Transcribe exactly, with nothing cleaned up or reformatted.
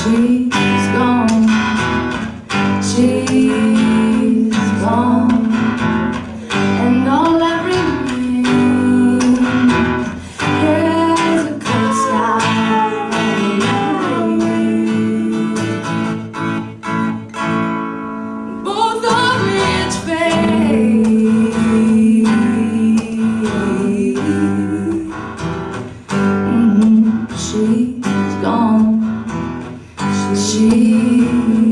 She's gone, she's gone, and all I remain is a cold sky. Both are rich babe. Mm-hmm. She's gone. She's